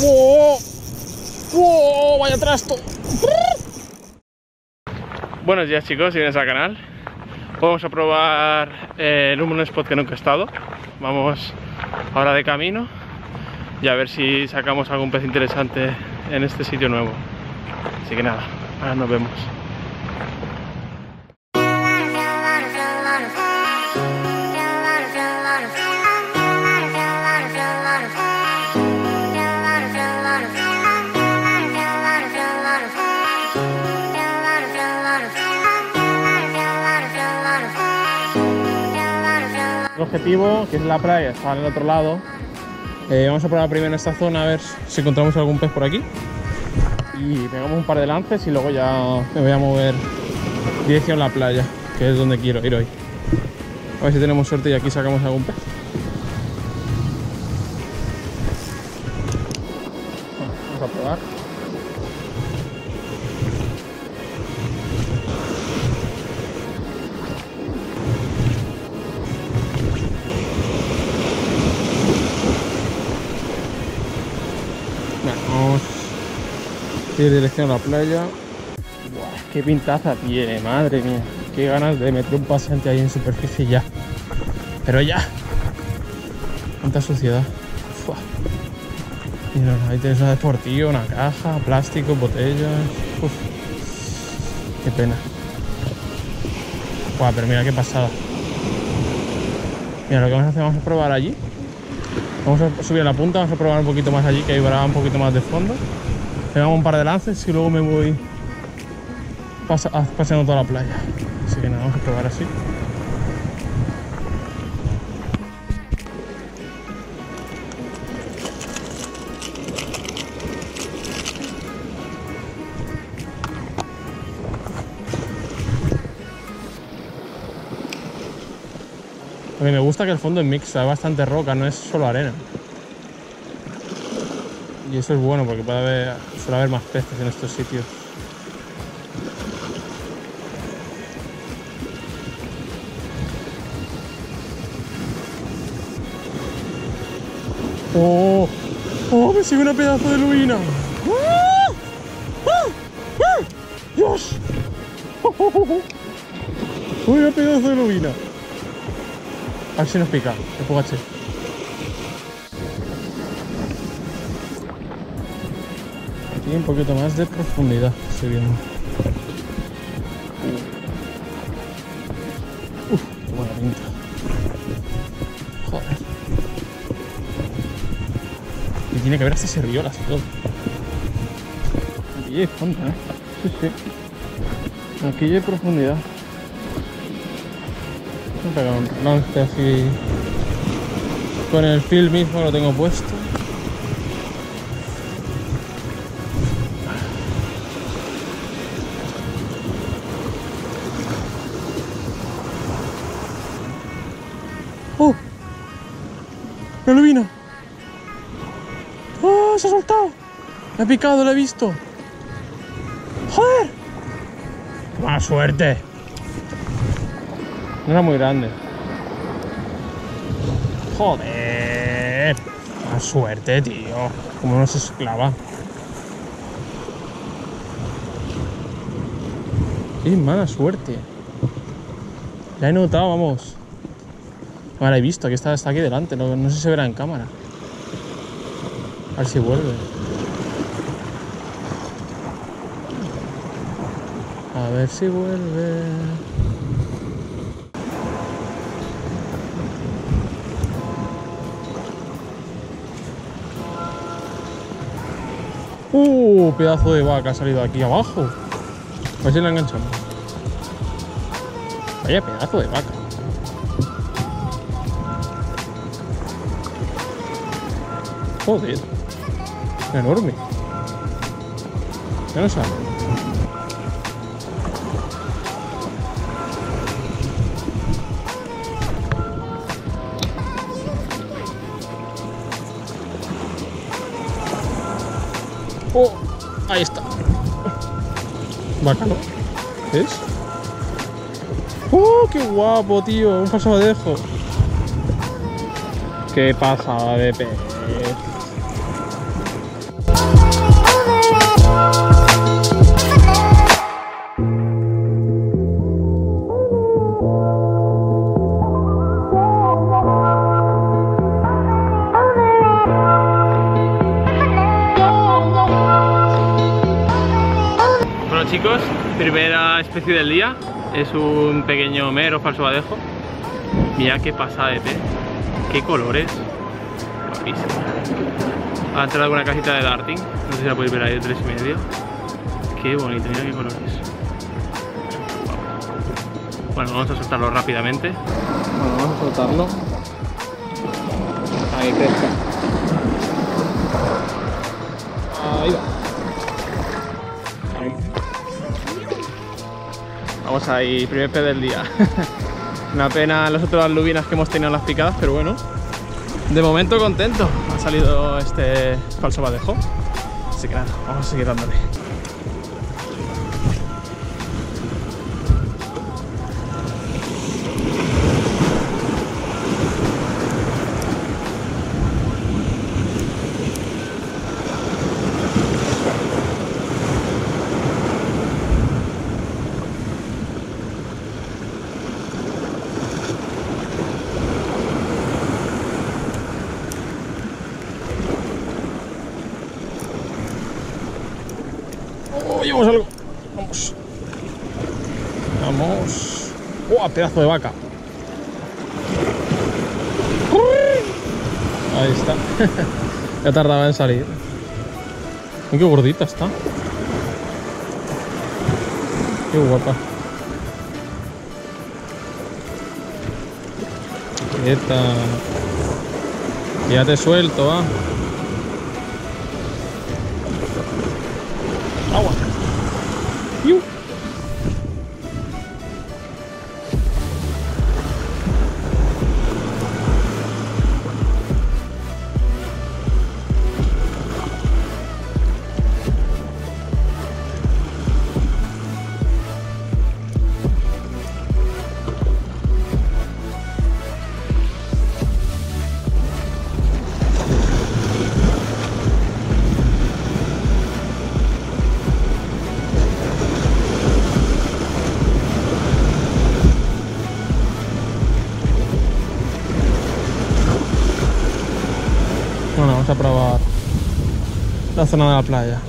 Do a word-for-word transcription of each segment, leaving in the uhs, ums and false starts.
¡Wow! ¡Wow! ¡Vaya trasto! Buenos días, chicos, si vienes al canal. Vamos a probar eh, en un spot que nunca he estado. Vamos ahora de camino y a ver si sacamos algún pez interesante en este sitio nuevo. Así que nada, ahora nos vemos. El objetivo, que es la playa, está al otro lado. Eh, vamos a probar primero en esta zona a ver si encontramos algún pez por aquí y pegamos un par de lances y luego ya me voy a mover dirección a la playa, que es donde quiero ir hoy. A ver si tenemos suerte y aquí sacamos algún pez. Bueno, vamos a probar. Vamos a ir dirección a la playa. Buah, qué pintaza tiene, madre mía. Qué ganas de meter un pasante ahí en superficie ya. Pero ya. Cuánta suciedad. Fua. Mira, ahí tienes una deportiva, una caja, plástico, botellas. Uf. Qué pena. Buah, pero mira qué pasada. Mira, lo que vamos a hacer, vamos a probar allí. Vamos a subir a la punta, vamos a probar un poquito más allí, que ahí habrá un poquito más de fondo. Pegamos un par de lances y luego me voy pasa, paseando toda la playa. Así que nada, vamos a probar así. A mí me gusta que el fondo es mixto, es bastante roca, no es solo arena. Y eso es bueno porque puede haber, suele haber más peces en estos sitios. ¡Oh! ¡Oh! ¡Me sigue una pedazo de luina! ¡Ah! ¡Ah! ¡Ah! ¡Dios! ¡Oh, oh, oh, oh! ¡Una pedazo de luina! A ver si nos pica, el fogache. Aquí un poquito más de profundidad, estoy viendo. Uf, qué buena pinta. Joder. Y tiene que haber hasta serviolas y todo. Aquí hay fondo, ¿eh? Sí, sí. Aquí hay profundidad. Pero un lance así con el film mismo lo tengo puesto. ¡Oh! ¡La lubina! ¡Oh! ¡Se ha soltado! ¡Me ha picado! ¡Lo he visto! ¡Joder! ¡Más suerte! No era muy grande. Joder. Más suerte, tío. Como uno se clava. Qué mala suerte. La he notado, vamos. Ahora la he visto, que está, está aquí delante. No, no sé si se verá en cámara. A ver si vuelve. A ver si vuelve. ¡Uh! Pedazo de vaca ha salido aquí abajo. A ver si la enganchamos. Vaya pedazo de vaca. Joder. Enorme. Ya no sale. Oh, ahí está. Bacano. ¿Ves? ¡Oh, qué guapo, tío! Un paso abadejo. ¡Qué pasada de pez! Chicos, primera especie del día es un pequeño mero falso badejo. Mira qué pasada de pez, qué colores, guapísimo. Ha entrado alguna casita de darting, no sé si la podéis ver ahí de tres y medio. Qué bonito, mira qué colores. Bueno, vamos a soltarlo rápidamente. Bueno, vamos a soltarlo. Ahí crezca. Ahí va. Vamos ahí, primer pez del día. Una pena las otras lubinas que hemos tenido en las picadas, pero bueno, de momento contento. Ha salido este falso badejo, así que nada, vamos a seguir dándole. Llevamos algo, vamos, vamos, ¡buah, pedazo de vaca! Ahí está, ya tardaba en salir. ¡Qué gordita está! ¡Qué guapa! Quieta. Ya te suelto, va. Agua. ¡Iu! Bueno, vamos a probar la zona de la playa.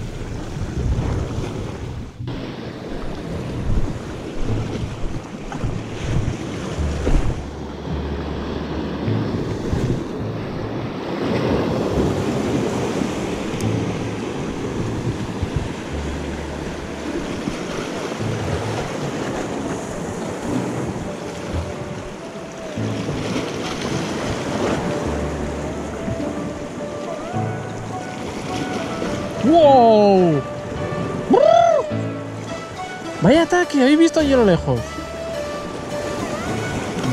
¡Wow! ¡Brr! ¡Vaya ataque! ¿Habéis visto allí a lo lejos?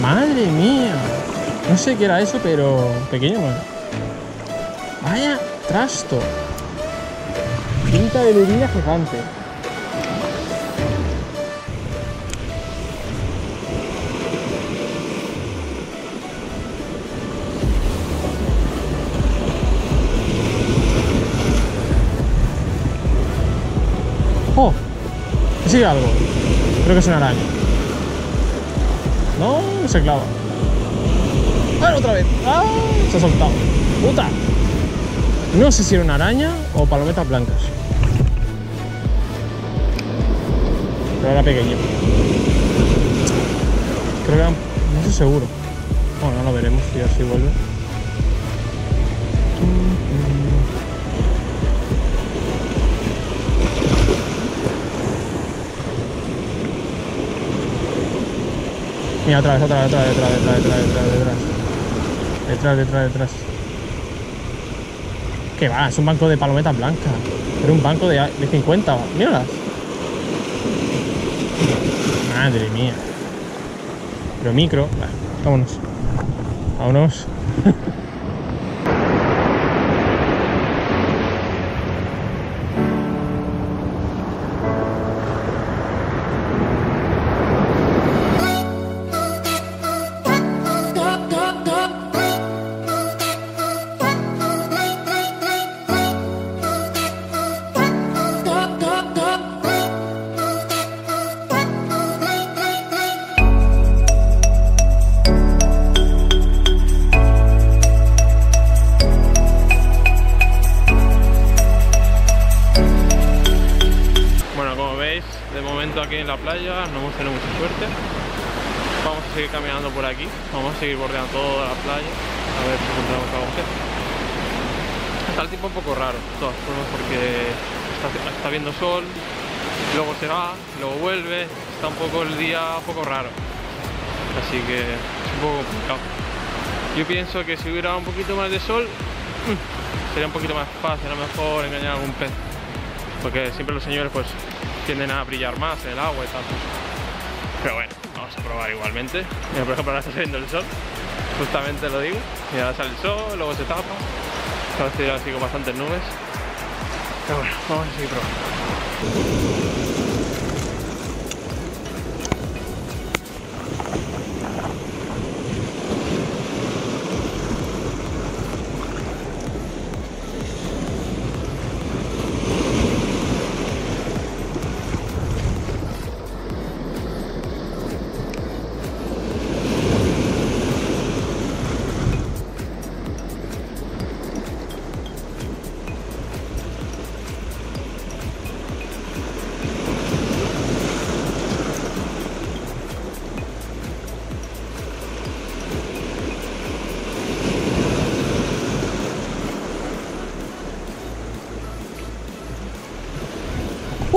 ¡Madre mía! No sé qué era eso, pero pequeño, bueno. ¡Vaya trasto! Pinta de lubina gigante. ¡Oh! Sigue algo. Creo que es una araña. No, se clava. ¡Ah, otra vez! ¡Ah! Se ha soltado. ¡Puta! No sé si era una araña o palometas blancas. Pero era pequeño. Creo que era... no estoy seguro. Bueno, no lo veremos y así vuelve. Mira, otra vez, otra vez, otra vez, otra vez, otra vez, otra vez, otra vez, detrás. Detrás, detrás, detrás. ¿Qué va? Es un banco de palometas blancas. Pero un banco de, de cincuenta. Míralas. Madre mía. Pero micro. Vale, vámonos. Vámonos. Stop. playa, no hemos tenido mucha suerte. Vamos a seguir caminando por aquí, vamos a seguir bordeando toda la playa, a ver si encontramos algo cerca. Está el tiempo un poco raro, de todas formas, porque está, está viendo sol, luego se va, luego vuelve, está un poco el día un poco raro, así que es un poco complicado. Yo pienso que si hubiera un poquito más de sol, sería un poquito más fácil, a lo mejor engañar a algún pez, porque siempre los señores pues tienden a brillar más en el agua y tal. Pero bueno, vamos a probar igualmente. Mira, por ejemplo, ahora está saliendo el sol, justamente lo digo, y ahora sale el sol, luego se tapa, ahora estoy así con bastantes nubes, pero bueno, vamos a seguir probando.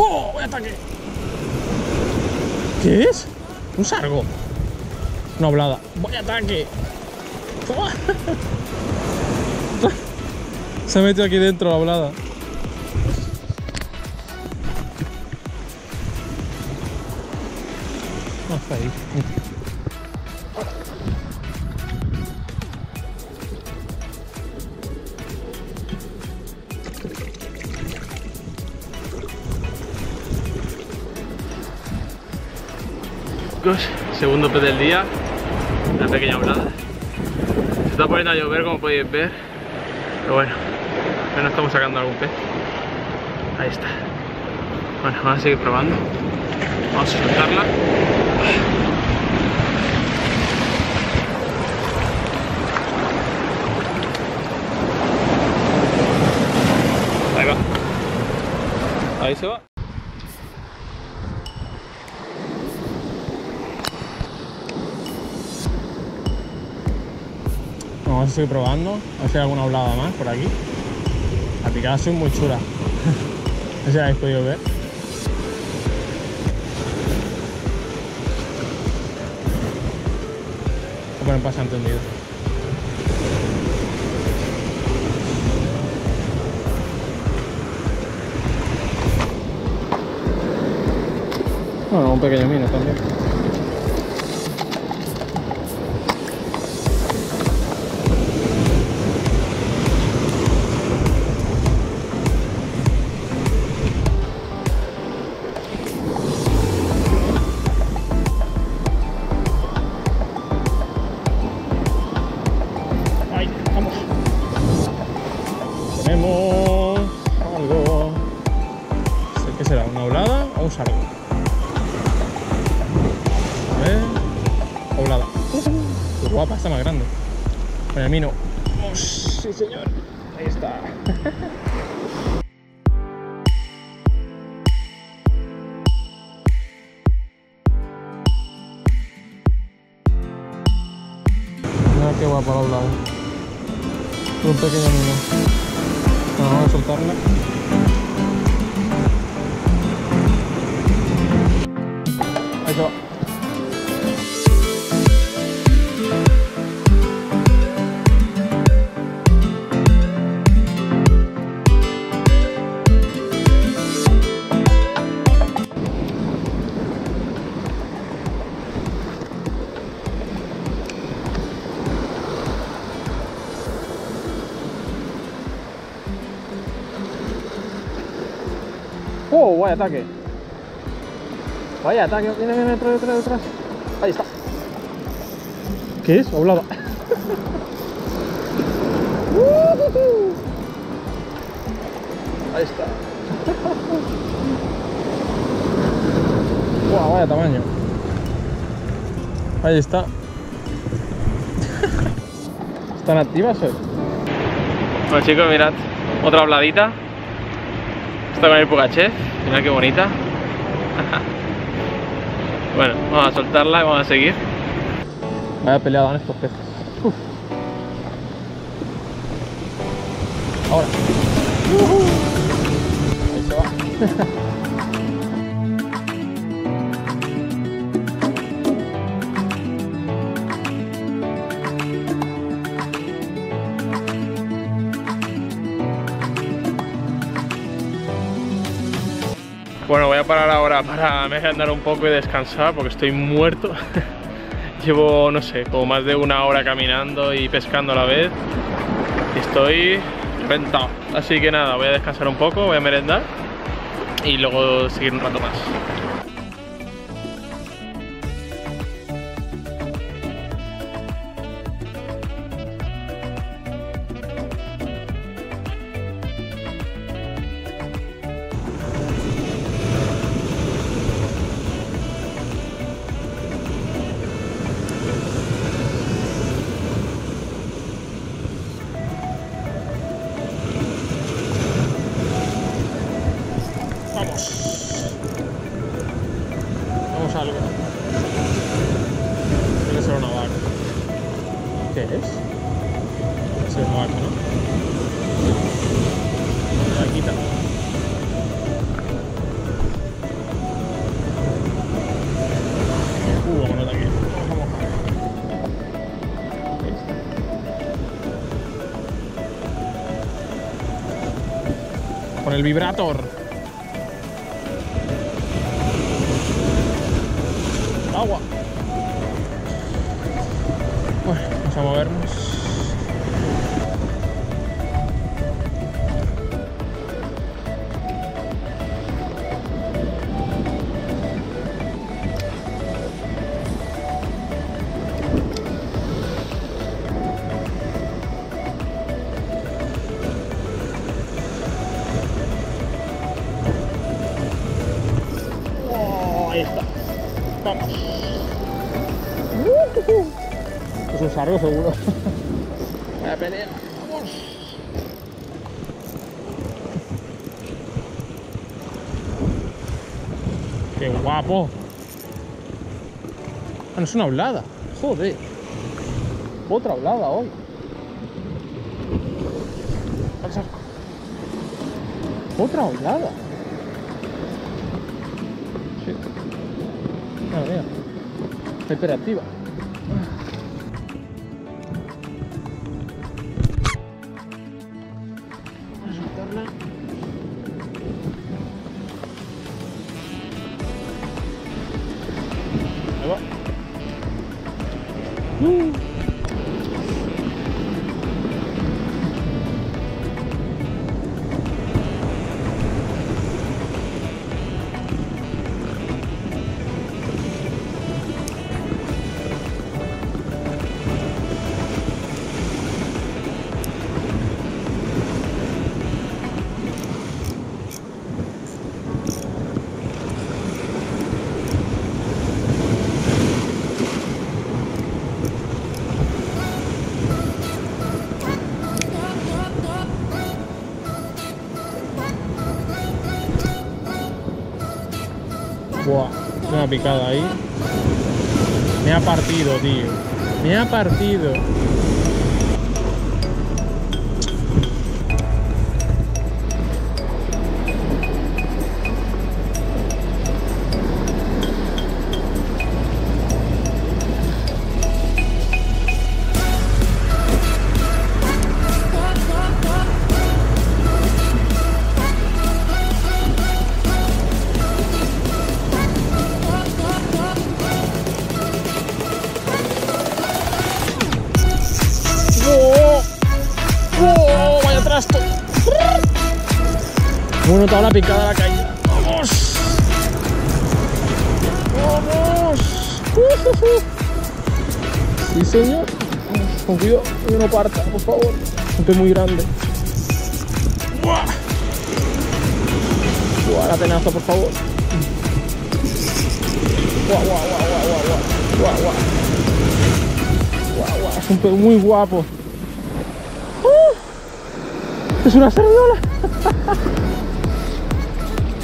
¡Oh! ¡Voy a ataque! ¿Qué es? Un sargo. Una oblada. ¡Voy a ataque! ¡Oh! Se ha metido aquí dentro la oblada. No está ahí. Segundo pez del día, una pequeña oblada. Se está poniendo a llover, como podéis ver, pero bueno, bueno, estamos sacando algún pez. Ahí está. Bueno, vamos a seguir probando, vamos a soltarla. Ahí va, ahí se va. Vamos a seguir probando, a ver si hay alguna oblada más por aquí. Las picadas son muy chulas. No sé si habéis podido ver. Voy a poner pasante hundido. Bueno, un pequeño mino también. Tenemos algo. ¿Qué será? ¿Una oblada o un sargo? A ver. Oblada. ¡Qué guapa! Está más grande. Bueno, a mí no. ¡Oh, sí, señor! Ahí está. Mira qué guapa la oblada. Un pequeño niño. Bueno, vamos a soltarla. Ahí se va. ¡Oh, vaya ataque! Vaya ataque, viene, viene, detrás, detrás, detrás. Ahí está. ¿Qué es? Oblada. Ahí está. ¡Wow, vaya tamaño! Ahí está. ¿Están activas hoy? Bueno, chicos, mirad. Otra obladita. Está con el Pugachev, mirad qué bonita. Bueno, vamos a soltarla y vamos a seguir. Me había peleado con estos peces. Uf. Ahora. Uh-huh. Ahí se va. Bueno, voy a parar ahora para me andar un poco y descansar porque estoy muerto. Llevo, no sé, como más de una hora caminando y pescando a la vez. Estoy reventado. Así que nada, voy a descansar un poco, voy a merendar y luego seguir un rato más. Vamos a algo. Tiene que ser una vaca. ¿Qué es? Tiene que ser una vaca, ¿no? La quita. Uh, vámonos de aquí. Vamos. Con el vibrator. Agua. Bueno, vamos a movernos. Oh, ahí está. Vamos. Es un sargo seguro. La pelea. Vamos. Qué guapo. Ah, no es una hablada. Joder. Otra hablada hoy. Otra hablada. Sí. Madre mía, está hiperactiva. Vamos a soltarla. Ahí va. Uh. Wow, una picada ahí. Me ha partido, tío. Me ha partido. Bueno, toda la picada la caída. ¡Vamos! ¡Vamos! Uh, uh, uh. Sí, señor. Con cuidado, que no parta, por favor. Estoy muy grande. ¡Buah! ¡Buah, la tenaza, por favor! ¡Buah, guau, guau, guau, guau! ¡Guau, guau! ¡Guau, guau! Es un pez muy guapo. Uh, ¡Es una cerdiola!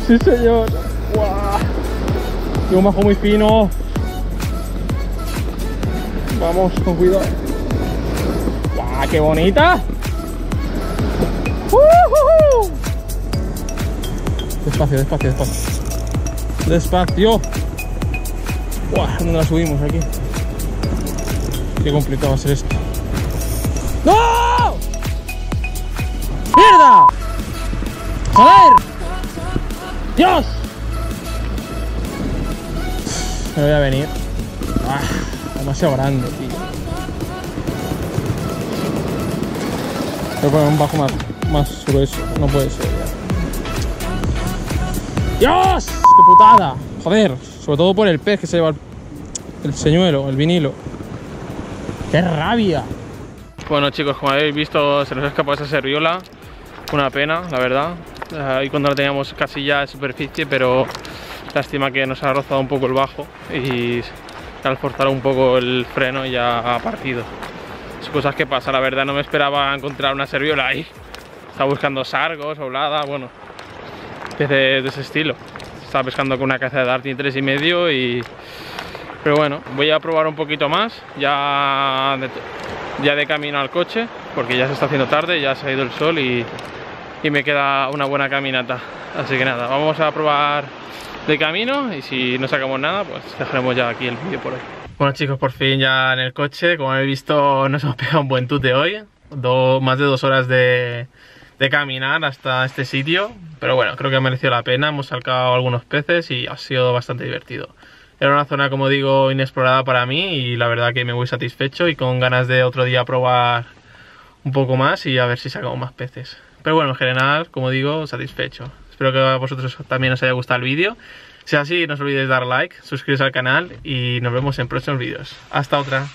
Sí, señor. ¡Guau! Wow. Yo un majo muy fino. Vamos con cuidado. ¡Guau, qué bonita! ¡Uh, uh, uh! Despacio, despacio, despacio. Despacio. ¡Guau! ¿Dónde la subimos aquí? Qué complicado va a ser esto. ¡No! ¡Mierda! ¡Joder! ¡Dios! Me voy a venir. Ah, demasiado grande, tío. Voy a poner un bajo más, más grueso. No puede ser ya. ¡Dios! ¡Qué putada! Joder, sobre todo por el pez que se lleva el, el señuelo, el vinilo. ¡Qué rabia! Bueno, chicos, como habéis visto, se nos ha escapado esa serviola. Una pena, la verdad. Ahí cuando la teníamos casi ya en superficie, pero lástima que nos ha rozado un poco el bajo y al forzar un poco el freno ya ha partido. Son cosas que pasan, la verdad. No me esperaba encontrar una serviola ahí. Estaba buscando sargos, oblada, bueno, desde de ese estilo. Estaba pescando con una caza de Darty tres y medio y... Pero bueno, voy a probar un poquito más, ya de, ya de camino al coche, porque ya se está haciendo tarde, ya se ha ido el sol y... y me queda una buena caminata, así que nada, vamos a probar de camino y si no sacamos nada pues dejaremos ya aquí el vídeo por hoy. Bueno, chicos, por fin ya en el coche, como habéis visto, nos hemos pegado un buen tute hoy. Do, más de dos horas de, de caminar hasta este sitio, pero bueno, creo que ha merecido la pena. Hemos sacado algunos peces y ha sido bastante divertido. Era una zona, como digo, inexplorada para mí y la verdad que me voy satisfecho y con ganas de otro día probar un poco más y a ver si sacamos más peces. Pero bueno, en general, como digo, satisfecho. Espero que a vosotros también os haya gustado el vídeo. Si es así, no os olvidéis de dar like, suscribiros al canal y nos vemos en próximos vídeos. Hasta otra.